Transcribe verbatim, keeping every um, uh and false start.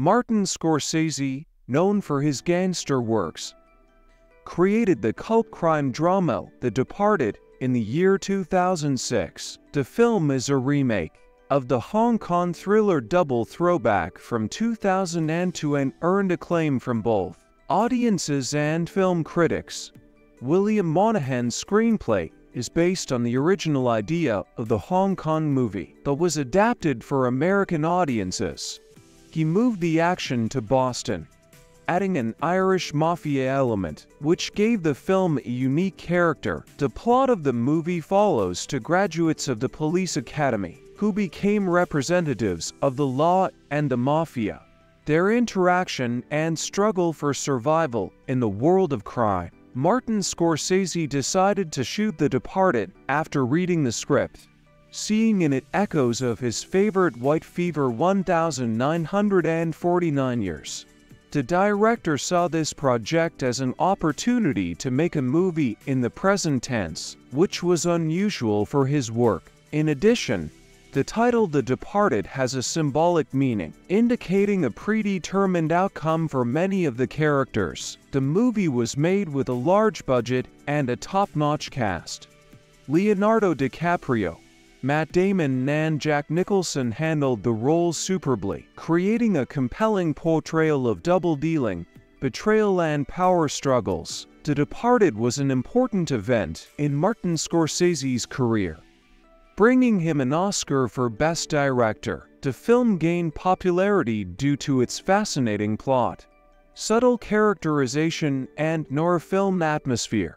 Martin Scorsese, known for his gangster works, created the cult crime drama The Departed in the year two thousand six. The film is a remake of the Hong Kong thriller Double Throwback from two thousand two and earned acclaim from both audiences and film critics. William Monahan's screenplay is based on the original idea of the Hong Kong movie, but was adapted for American audiences. He moved the action to Boston, adding an Irish mafia element, which gave the film a unique character. The plot of the movie follows two graduates of the police academy, who became representatives of the law and the mafia, their interaction and struggle for survival in the world of crime. Martin Scorsese decided to shoot The Departed after reading the script, seeing in it echoes of his favorite White Fever one thousand nine hundred forty-nine years. The director saw this project as an opportunity to make a movie in the present tense, which was unusual for his work. In addition, the title The Departed has a symbolic meaning, indicating a predetermined outcome for many of the characters. The movie was made with a large budget and a top-notch cast. Leonardo DiCaprio, Matt Damon and Jack Nicholson handled the roles superbly, creating a compelling portrayal of double-dealing, betrayal and power struggles. The Departed was an important event in Martin Scorsese's career, bringing him an Oscar for Best Director. The film gained popularity due to its fascinating plot, subtle characterization and noir film atmosphere.